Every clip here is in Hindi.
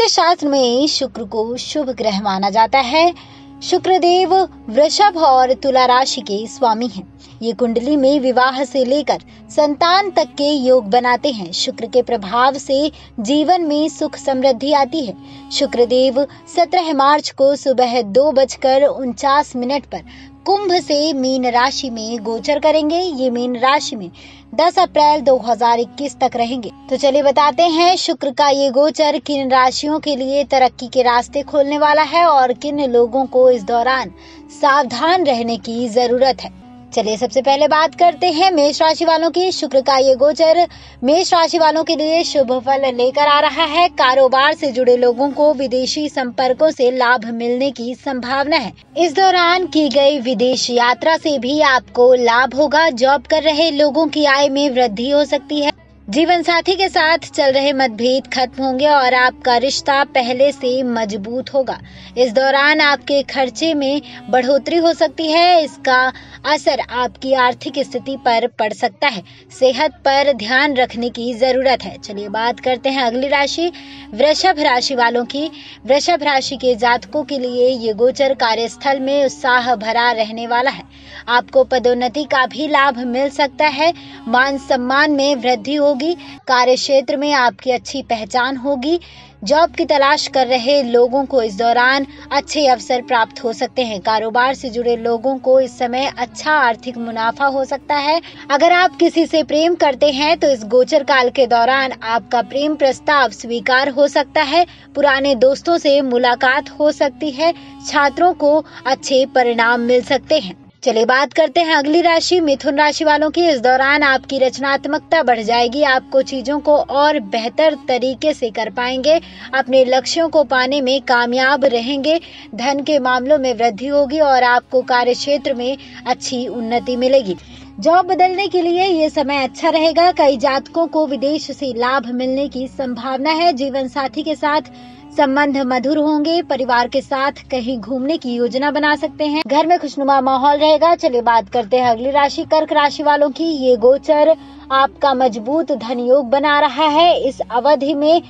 नाट्यशास्त्र में शुक्र को शुभ ग्रह माना जाता है। शुक्रदेव वृषभ और तुला राशि के स्वामी हैं। ये कुंडली में विवाह से लेकर संतान तक के योग बनाते हैं। शुक्र के प्रभाव से जीवन में सुख समृद्धि आती है। शुक्रदेव 17 मार्च को सुबह 2:49 पर कुंभ से मीन राशि में गोचर करेंगे। ये मीन राशि में 10 अप्रैल 2021 तक रहेंगे। तो चलिए बताते हैं शुक्र का ये गोचर किन राशियों के लिए तरक्की के रास्ते खोलने वाला है और किन लोगों को इस दौरान सावधान रहने की जरूरत है। चलिए सबसे पहले बात करते हैं मेष राशि वालों की। शुक्र का ये गोचर मेष राशि वालों के लिए शुभ फल लेकर आ रहा है। कारोबार से जुड़े लोगों को विदेशी संपर्कों से लाभ मिलने की संभावना है। इस दौरान की गई विदेश यात्रा से भी आपको लाभ होगा। जॉब कर रहे लोगों की आय में वृद्धि हो सकती है। जीवन साथी के साथ चल रहे मतभेद खत्म होंगे और आपका रिश्ता पहले से मजबूत होगा। इस दौरान आपके खर्चे में बढ़ोतरी हो सकती है। इसका असर आपकी आर्थिक स्थिति पर पड़ सकता है। सेहत पर ध्यान रखने की जरूरत है। चलिए बात करते हैं अगली राशि वृषभ राशि वालों की। वृषभ राशि के जातकों के लिए ये गोचर कार्यस्थल में उत्साह भरा रहने वाला है। आपको पदोन्नति का भी लाभ मिल सकता है। मान सम्मान में वृद्धि होगी। कार्य क्षेत्र में आपकी अच्छी पहचान होगी। जॉब की तलाश कर रहे लोगों को इस दौरान अच्छे अवसर प्राप्त हो सकते हैं। कारोबार से जुड़े लोगों को इस समय अच्छा आर्थिक मुनाफा हो सकता है। अगर आप किसी से प्रेम करते हैं तो इस गोचर काल के दौरान आपका प्रेम प्रस्ताव स्वीकार हो सकता है। पुराने दोस्तों से मुलाकात हो सकती है। छात्रों को अच्छे परिणाम मिल सकते हैं। चलिए बात करते हैं अगली राशि मिथुन राशि वालों की। इस दौरान आपकी रचनात्मकता बढ़ जाएगी। आपको चीजों को और बेहतर तरीके से कर पाएंगे। अपने लक्ष्यों को पाने में कामयाब रहेंगे। धन के मामलों में वृद्धि होगी और आपको कार्य क्षेत्र में अच्छी उन्नति मिलेगी। जॉब बदलने के लिए ये समय अच्छा रहेगा। कई जातकों को विदेश से लाभ मिलने की संभावना है। जीवन साथी के साथ संबंध मधुर होंगे। परिवार के साथ कहीं घूमने की योजना बना सकते हैं। घर में खुशनुमा माहौल रहेगा। चलिए बात करते हैं अगली राशि कर्क राशि वालों की। ये गोचर आपका मजबूत धन योग बना रहा है। इस अवधि में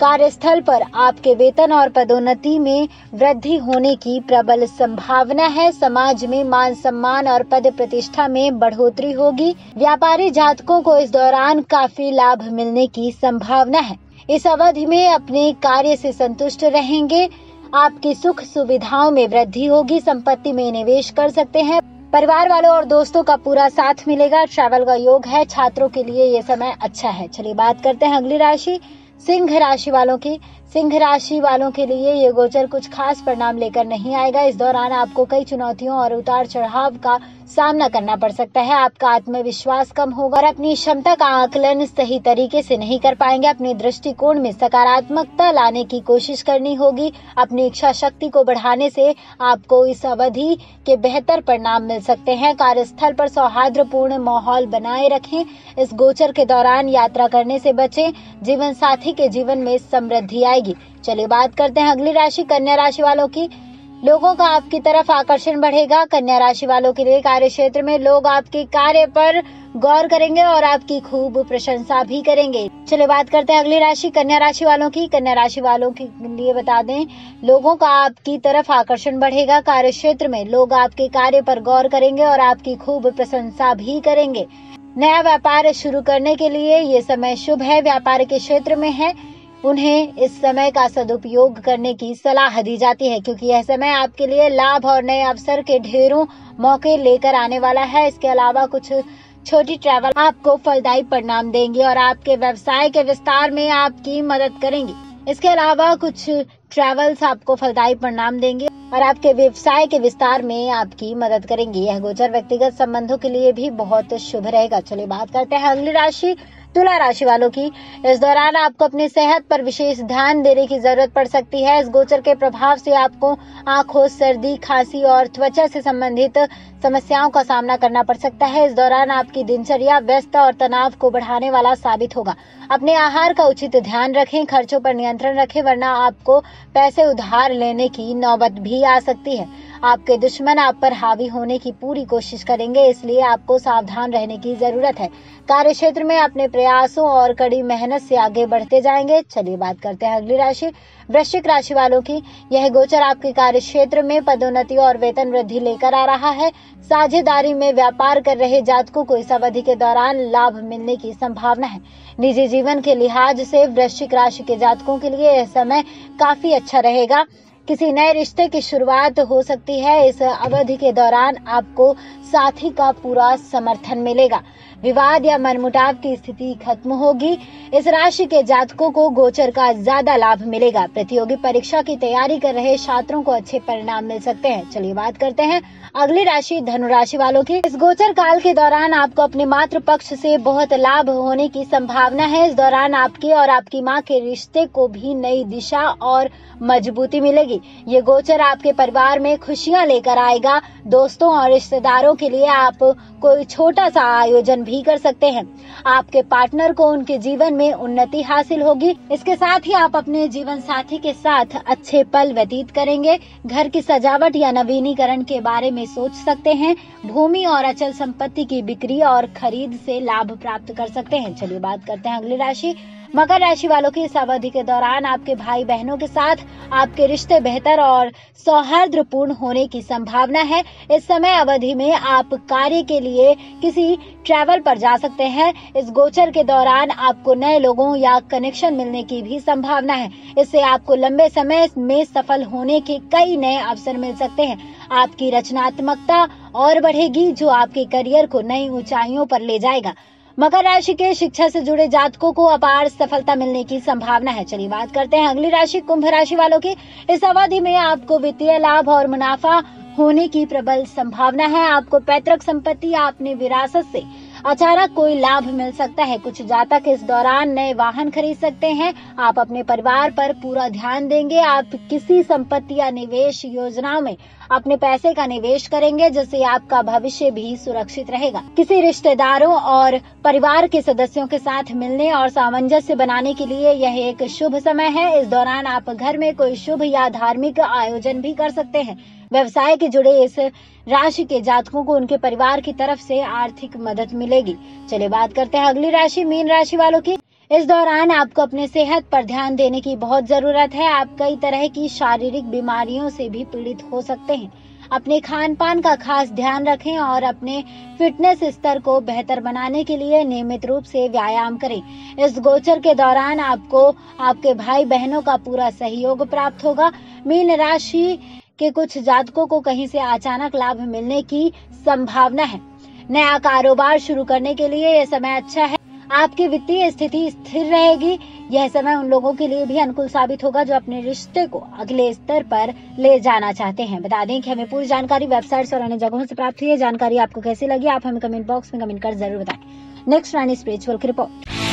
कार्यस्थल पर आपके वेतन और पदोन्नति में वृद्धि होने की प्रबल संभावना है। समाज में मान सम्मान और पद प्रतिष्ठा में बढ़ोतरी होगी। व्यापारी जातकों को इस दौरान काफी लाभ मिलने की संभावना है। इस अवधि में अपने कार्य से संतुष्ट रहेंगे। आपकी सुख सुविधाओं में वृद्धि होगी। संपत्ति में निवेश कर सकते हैं। परिवार वालों और दोस्तों का पूरा साथ मिलेगा। ट्रैवल का योग है। छात्रों के लिए ये समय अच्छा है। चलिए बात करते हैं अगली राशि सिंह राशि वालों की। सिंह राशि वालों के लिए ये गोचर कुछ खास परिणाम लेकर नहीं आएगा। इस दौरान आपको कई चुनौतियों और उतार चढ़ाव का सामना करना पड़ सकता है। आपका आत्मविश्वास कम होगा और अपनी क्षमता का आकलन सही तरीके से नहीं कर पाएंगे। अपने दृष्टिकोण में सकारात्मकता लाने की कोशिश करनी होगी। अपनी इच्छा शक्ति को बढ़ाने से आपको इस अवधि के बेहतर परिणाम मिल सकते हैं। कार्यस्थल पर सौहार्दपूर्ण माहौल बनाए रखें। इस गोचर के दौरान यात्रा करने से बचें। जीवन साथी के जीवन में समृद्धि आएगी। चलिए बात करते हैं अगली राशि कन्या राशि वालों की। लोगों का आपकी तरफ आकर्षण बढ़ेगा। कन्या राशि वालों के लिए कार्य क्षेत्र में लोग आपके कार्य पर गौर करेंगे और आपकी खूब प्रशंसा भी करेंगे। चलिए बात करते हैं अगली राशि कन्या राशि वालों की। कन्या राशि वालों के लिए बता दें लोगों का आपकी तरफ आकर्षण बढ़ेगा। कार्य क्षेत्र में लोग आपके कार्य पर गौर करेंगे और आपकी खूब प्रशंसा भी करेंगे। नया व्यापार शुरू करने के लिए ये समय शुभ है। व्यापार के क्षेत्र में है उन्हें इस समय का सदुपयोग करने की सलाह दी जाती है, क्योंकि यह समय आपके लिए लाभ और नए अवसर के ढेरों मौके लेकर आने वाला है। इसके अलावा कुछ छोटी ट्रैवल आपको फलदायी परिणाम देंगी और आपके व्यवसाय के विस्तार में आपकी मदद करेंगी। इसके अलावा कुछ ट्रैवल्स आपको फलदायी परिणाम देंगे और आपके व्यवसाय के विस्तार में आपकी मदद करेंगी। यह गोचर व्यक्तिगत संबंधों के लिए भी बहुत शुभ रहेगा। चलिए बात करते हैं अगली राशि तुला राशि वालों की। इस दौरान आपको अपनी सेहत पर विशेष ध्यान देने की जरूरत पड़ सकती है। इस गोचर के प्रभाव से आपको आंखों, सर्दी, खांसी और त्वचा से संबंधित समस्याओं का सामना करना पड़ सकता है। इस दौरान आपकी दिनचर्या व्यस्त और तनाव को बढ़ाने वाला साबित होगा। अपने आहार का उचित ध्यान रखें। खर्चों पर नियंत्रण रखें, वरना आपको पैसे उधार लेने की नौबत भी आ सकती है। आपके दुश्मन आप पर हावी होने की पूरी कोशिश करेंगे, इसलिए आपको सावधान रहने की जरूरत है। कार्य क्षेत्र में अपने प्रयासों और कड़ी मेहनत से आगे बढ़ते जाएंगे। चलिए बात करते हैं अगली राशि वृश्चिक राशि वालों की। यह गोचर आपके कार्य क्षेत्र में पदोन्नति और वेतन वृद्धि लेकर आ रहा है। साझेदारी में व्यापार कर रहे जातकों को इस अवधि के दौरान लाभ मिलने की संभावना है। निजी जीवन के लिहाज से वृश्चिक राशि के जातकों के लिए यह समय काफी अच्छा रहेगा। किसी नए रिश्ते की शुरुआत हो सकती है। इस अवधि के दौरान आपको साथी का पूरा समर्थन मिलेगा। विवाद या मनमुटाव की स्थिति खत्म होगी। इस राशि के जातकों को गोचर का ज्यादा लाभ मिलेगा। प्रतियोगी परीक्षा की तैयारी कर रहे छात्रों को अच्छे परिणाम मिल सकते हैं। चलिए बात करते हैं अगली राशि धनु राशि वालों की। इस गोचर काल के दौरान आपको अपने मातृ पक्ष से बहुत लाभ होने की संभावना है। इस दौरान आपके और आपकी माँ के रिश्ते को भी नई दिशा और मजबूती मिलेगी। ये गोचर आपके परिवार में खुशियाँ लेकर आएगा। दोस्तों और रिश्तेदारों के लिए आप कोई छोटा सा आयोजन भी कर सकते हैं। आपके पार्टनर को उनके जीवन में उन्नति हासिल होगी। इसके साथ ही आप अपने जीवन साथी के साथ अच्छे पल व्यतीत करेंगे। घर की सजावट या नवीनीकरण के बारे में सोच सकते हैं। भूमि और अचल संपत्ति की बिक्री और खरीद से लाभ प्राप्त कर सकते हैं। चलिए बात करते हैं अगली राशि मकर राशि वालों की। इस अवधि के दौरान आपके भाई बहनों के साथ आपके रिश्ते बेहतर और सौहार्दपूर्ण होने की संभावना है। इस समय अवधि में आप कार्य के लिए किसी ट्रैवल पर जा सकते हैं। इस गोचर के दौरान आपको नए लोगों या कनेक्शन मिलने की भी संभावना है। इससे आपको लंबे समय में सफल होने के कई नए अवसर मिल सकते हैं। आपकी रचनात्मकता और बढ़ेगी, जो आपके करियर को नई ऊंचाइयों पर ले जाएगा। मकर राशि के शिक्षा से जुड़े जातकों को अपार सफलता मिलने की संभावना है। चलिए बात करते हैं अगली राशि कुंभ राशि वालों की। इस अवधि में आपको वित्तीय लाभ और मुनाफा होने की प्रबल संभावना है। आपको पैतृक संपत्ति या अपनी विरासत से अचानक कोई लाभ मिल सकता है। कुछ जातक इस दौरान नए वाहन खरीद सकते हैं। आप अपने परिवार पर पूरा ध्यान देंगे। आप किसी संपत्ति या निवेश योजना में अपने पैसे का निवेश करेंगे, जिससे आपका भविष्य भी सुरक्षित रहेगा। किसी रिश्तेदारों और परिवार के सदस्यों के साथ मिलने और सामंजस्य बनाने के लिए यह एक शुभ समय है। इस दौरान आप घर में कोई शुभ या धार्मिक आयोजन भी कर सकते हैं। व्यवसाय के जुड़े इस राशि के जातकों को उनके परिवार की तरफ से आर्थिक मदद मिलेगी। चलिए बात करते हैं अगली राशि मीन राशि वालों की। इस दौरान आपको अपने सेहत पर ध्यान देने की बहुत जरूरत है। आप कई तरह की शारीरिक बीमारियों से भी पीड़ित हो सकते हैं। अपने खान पान का खास ध्यान रखें और अपने फिटनेस स्तर को बेहतर बनाने के लिए नियमित रूप से व्यायाम करें। इस गोचर के दौरान आपको आपके भाई बहनों का पूरा सहयोग प्राप्त होगा। मीन राशि के कुछ जातकों को कहीं से अचानक लाभ मिलने की संभावना है। नया कारोबार शुरू करने के लिए यह समय अच्छा है। आपकी वित्तीय स्थिति स्थिर रहेगी। यह समय उन लोगों के लिए भी अनुकूल साबित होगा जो अपने रिश्ते को अगले स्तर पर ले जाना चाहते हैं। बता दें कि हमें पूरी जानकारी वेबसाइट्स और अन्य जगहों से प्राप्त हुई है। जानकारी आपको कैसी लगी आप हमें कमेंट बॉक्स में कमेंट कर जरूर बताएं। नेक्स्ट9 स्पिरिचुअल की रिपोर्ट।